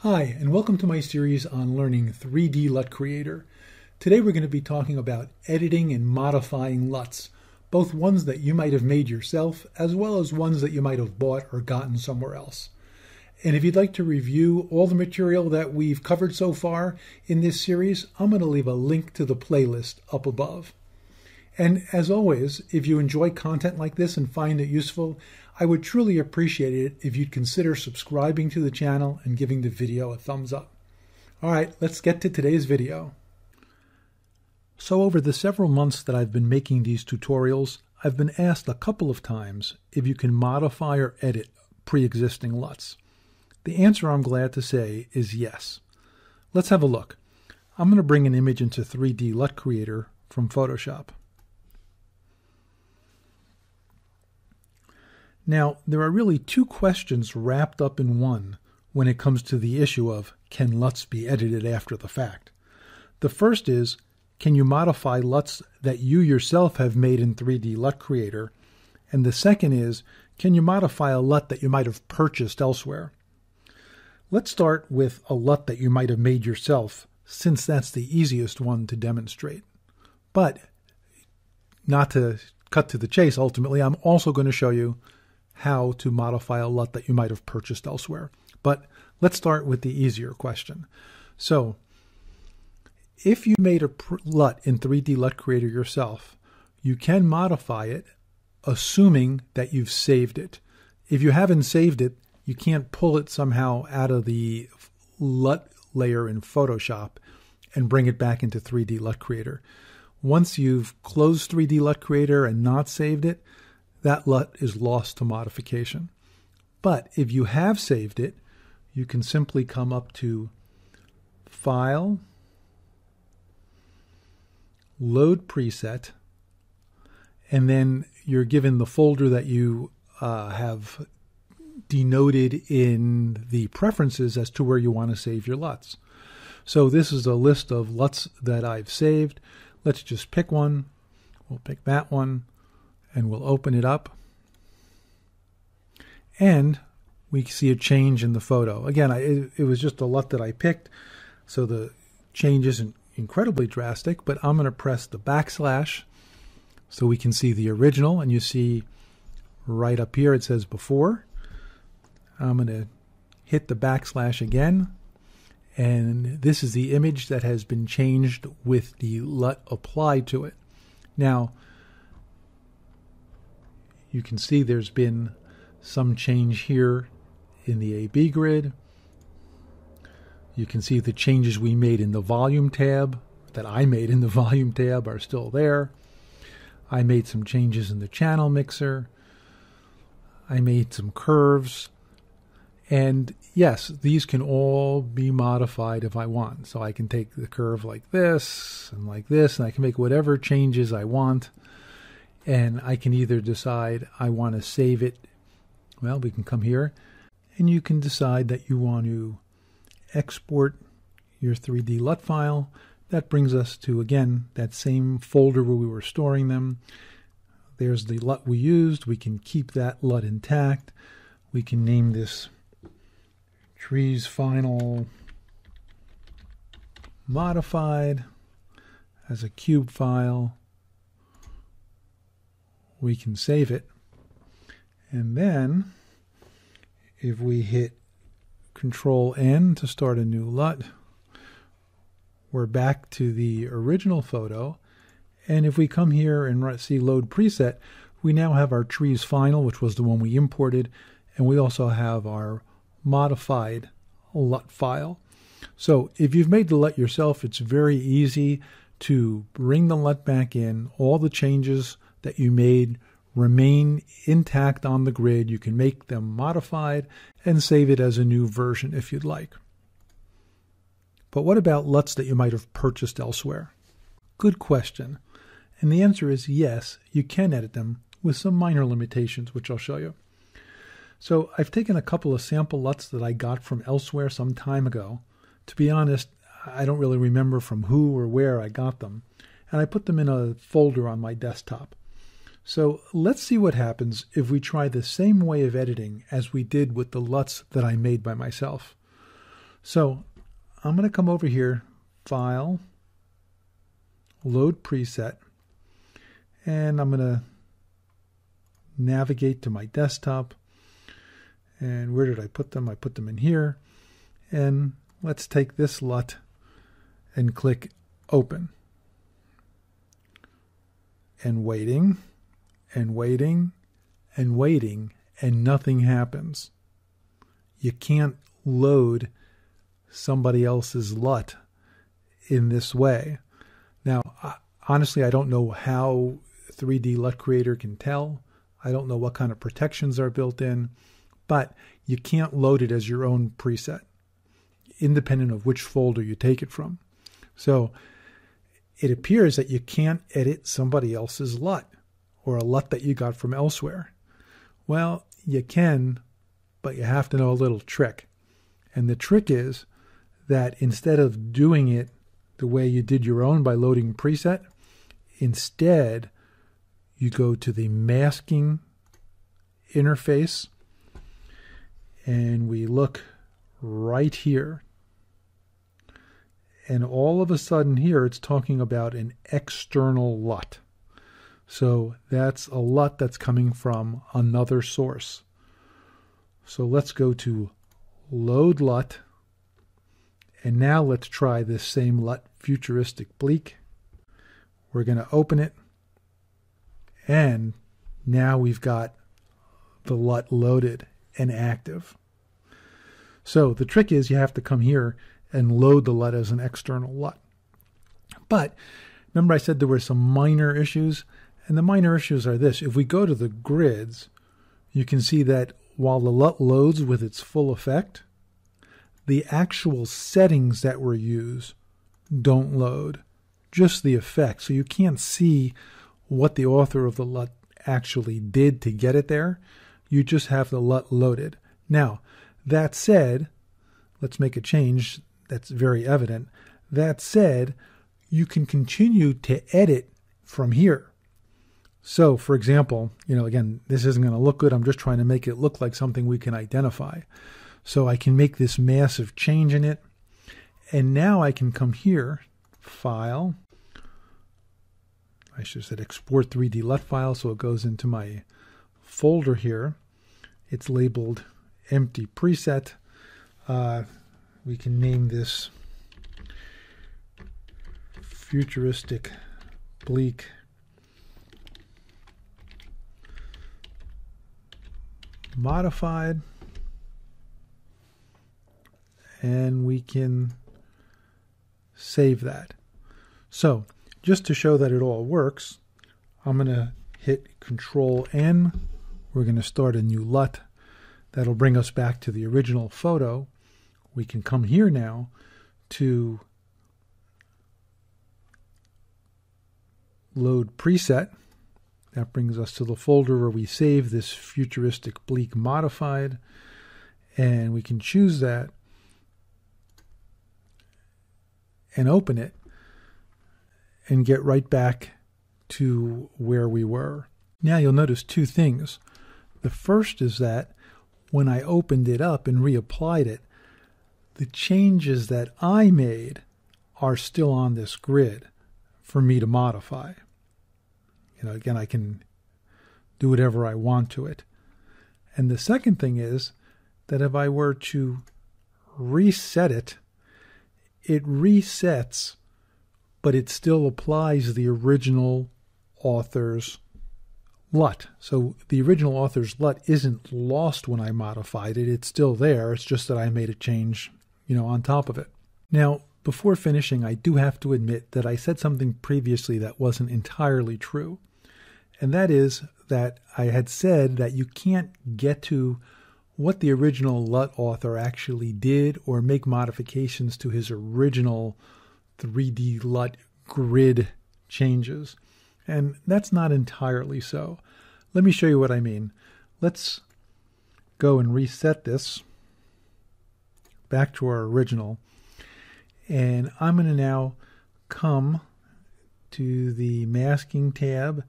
Hi, and welcome to my series on learning 3D LUT Creator. Today we're going to be talking about editing and modifying LUTs, both ones that you might have made yourself, as well as ones that you might have bought or gotten somewhere else. And if you'd like to review all the material that we've covered so far in this series, I'm going to leave a link to the playlist up above. And as always, if you enjoy content like this and find it useful, I would truly appreciate it if you'd consider subscribing to the channel and giving the video a thumbs up. All right, let's get to today's video. So over the several months that I've been making these tutorials, I've been asked a couple of times if you can modify or edit pre-existing LUTs. The answer, I'm glad to say, is yes. Let's have a look. I'm going to bring an image into 3D LUT Creator from Photoshop. Now, there are really two questions wrapped up in one when it comes to the issue of, can LUTs be edited after the fact? The first is, can you modify LUTs that you yourself have made in 3D LUT Creator? And the second is, can you modify a LUT that you might have purchased elsewhere? Let's start with a LUT that you might have made yourself, since that's the easiest one to demonstrate. But, not to cut to the chase, ultimately, I'm also going to show you how to modify a LUT that you might have purchased elsewhere. But let's start with the easier question. So if you made a LUT in 3D LUT Creator yourself, you can modify it assuming that you've saved it. If you haven't saved it, you can't pull it somehow out of the LUT layer in Photoshop and bring it back into 3D LUT Creator. Once you've closed 3D LUT Creator and not saved it, that LUT is lost to modification. But if you have saved it, you can simply come up to File, Load Preset, and then you're given the folder that you have denoted in the preferences as to where you want to save your LUTs. So this is a list of LUTs that I've saved. Let's just pick one. We'll pick that one. And we'll open it up, and we see a change in the photo. Again, it was just a LUT that I picked, so the change isn't incredibly drastic, but I'm going to press the backslash so we can see the original, and you see right up here it says before. I'm going to hit the backslash again, and this is the image that has been changed with the LUT applied to it. Now, you can see there's been some change here in the AB grid. You can see the changes we made in the volume tab, that I made in the volume tab, are still there. I made some changes in the channel mixer. I made some curves. And yes, these can all be modified if I want. So I can take the curve like this, and I can make whatever changes I want. And I can either decide I want to save it. Well, we can come here, and you can decide that you want to export your 3D LUT file. That brings us to, again, that same folder where we were storing them. There's the LUT we used. We can keep that LUT intact. We can name this Trees Final Modified as a cube file. We can save it, and then if we hit Control-N to start a new LUT, we're back to the original photo. And if we come here and see Load Preset, we now have our Trees Final, which was the one we imported, and we also have our modified LUT file. So if you've made the LUT yourself, it's very easy to bring the LUT back in. All the changes that you made remain intact on the grid. You can make them modified and save it as a new version if you'd like. But what about LUTs that you might have purchased elsewhere? Good question. And the answer is yes, you can edit them with some minor limitations, which I'll show you. So I've taken a couple of sample LUTs that I got from elsewhere some time ago. To be honest, I don't really remember from who or where I got them. And I put them in a folder on my desktop. So let's see what happens if we try the same way of editing as we did with the LUTs that I made by myself. So I'm going to come over here, File, Load Preset, and I'm going to navigate to my desktop. And where did I put them? I put them in here. And let's take this LUT and click Open. And waiting, and waiting, and waiting, and nothing happens. You can't load somebody else's LUT in this way. Now, honestly, I don't know how 3D LUT Creator can tell. I don't know what kind of protections are built in, but you can't load it as your own preset, independent of which folder you take it from. So it appears that you can't edit somebody else's LUT or a LUT that you got from elsewhere. Well, you can, but you have to know a little trick. And the trick is that instead of doing it the way you did your own by loading preset, instead you go to the masking interface and we look right here. And all of a sudden here, it's talking about an external LUT. So that's a LUT that's coming from another source. So let's go to Load LUT. And now let's try this same LUT, Futuristic Bleak. We're going to open it. And now we've got the LUT loaded and active. So the trick is you have to come here and load the LUT as an external LUT. But remember I said there were some minor issues, and the minor issues are this. If we go to the grids, you can see that while the LUT loads with its full effect, the actual settings that were used don't load, just the effect. So you can't see what the author of the LUT actually did to get it there. You just have the LUT loaded. Now, that said, let's make a change that's very evident. That said, you can continue to edit from here. So for example, again, this isn't going to look good. I'm just trying to make it look like something we can identify. So I can make this massive change in it. And now I can come here, File. I should have said Export 3D LUT File, so it goes into my folder here. It's labeled Empty Preset. We can name this Futuristic Bleak Modified, and we can save that. So just to show that it all works, I'm going to hit Control N. We're going to start a new LUT. That'll bring us back to the original photo. We can come here now to Load Preset. That brings us to the folder where we save this Futuristic Bleak Modified, and we can choose that and open it and get right back to where we were. Now you'll notice two things. The first is that when I opened it up and reapplied it, the changes that I made are still on this grid for me to modify. Again, I can do whatever I want to it. And the second thing is that if I were to reset it, it resets, but it still applies the original author's LUT. So the original author's LUT isn't lost when I modified it. It's still there. It's just that I made a change, on top of it. Now, before finishing, I do have to admit that I said something previously that wasn't entirely true. And that is that I had said that you can't get to what the original LUT author actually did or make modifications to his original 3D LUT grid changes. And that's not entirely so. Let me show you what I mean. Let's go and reset this back to our original. And I'm going to now come to the masking tab,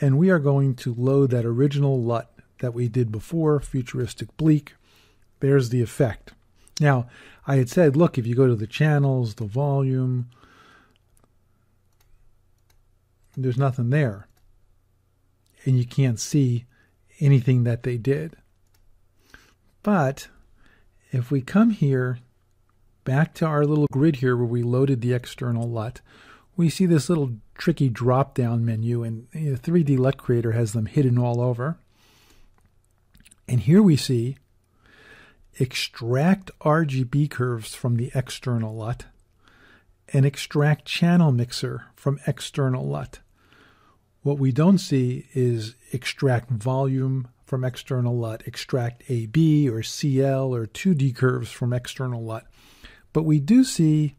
and we are going to load that original LUT that we did before, Futuristic Bleak. There's the effect. Now, I had said, look, if you go to the channels, the volume, there's nothing there. And you can't see anything that they did. But if we come here, back to our little grid here where we loaded the external LUT, we see this little tricky drop-down menu, and the 3D LUT Creator has them hidden all over. And here we see extract RGB curves from the external LUT and extract channel mixer from external LUT. What we don't see is extract volume from external LUT, extract AB or CL or 2D curves from external LUT. But we do see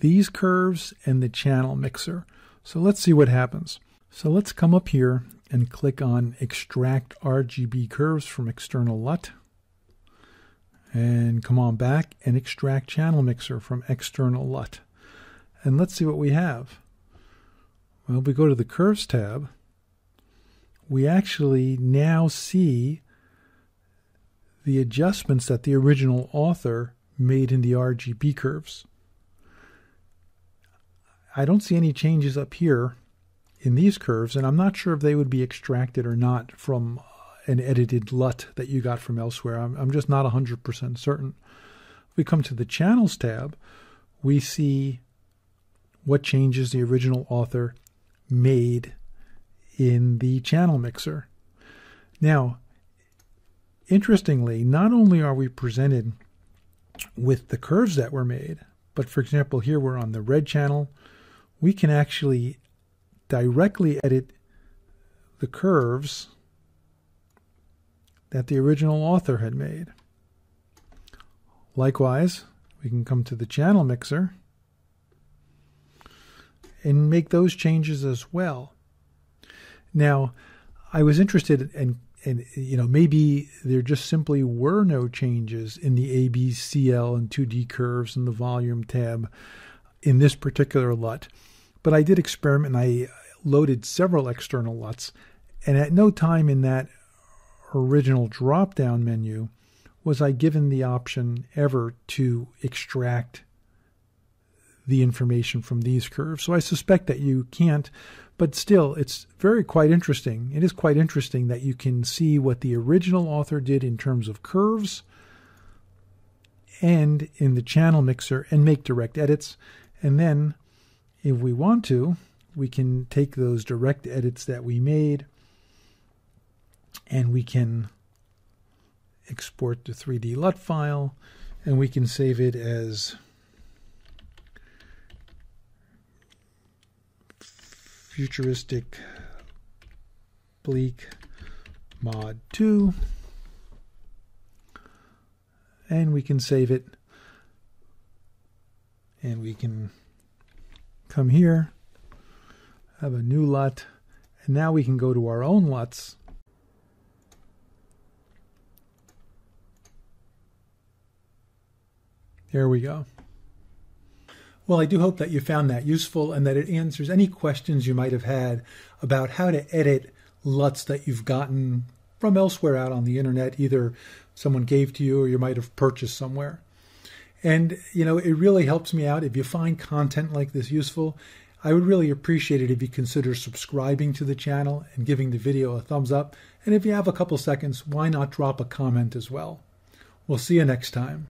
these curves and the channel mixer. So let's see what happens. So let's come up here and click on extract RGB curves from external LUT. And come on back and extract channel mixer from external LUT. And let's see what we have. Well, if we go to the Curves tab, we actually now see the adjustments that the original author made in the RGB curves. I don't see any changes up here in these curves, and I'm not sure if they would be extracted or not from an edited LUT that you got from elsewhere. I'm just not 100% certain. If we come to the Channels tab, we see what changes the original author made in the channel mixer. Now, interestingly, not only are we presented with the curves that were made, but for example, here we're on the red channel, we can actually directly edit the curves that the original author had made. Likewise, we can come to the channel mixer and make those changes as well. Now, I was interested in you know, maybe there just simply were no changes in the AB, CL, and 2D curves in the volume tab in this particular LUT. But I did experiment, and I loaded several external LUTs, and at no time in that original drop-down menu was I given the option ever to extract the information from these curves. So I suspect that you can't, but still it's quite interesting. It is quite interesting that you can see what the original author did in terms of curves and in the channel mixer and make direct edits. And then if we want to, we can take those direct edits that we made and we can export the 3D LUT file and we can save it as Futuristic Bleak Mod 2, and we can save it, and we can come here, have a new LUT, and now we can go to our own LUTs . There we go. Well, I do hope that you found that useful and that it answers any questions you might have had about how to edit LUTs that you've gotten from elsewhere out on the internet, either someone gave to you or you might have purchased somewhere. And, you know, it really helps me out. If you find content like this useful, I would really appreciate it if you consider subscribing to the channel and giving the video a thumbs up. And if you have a couple seconds, why not drop a comment as well? We'll see you next time.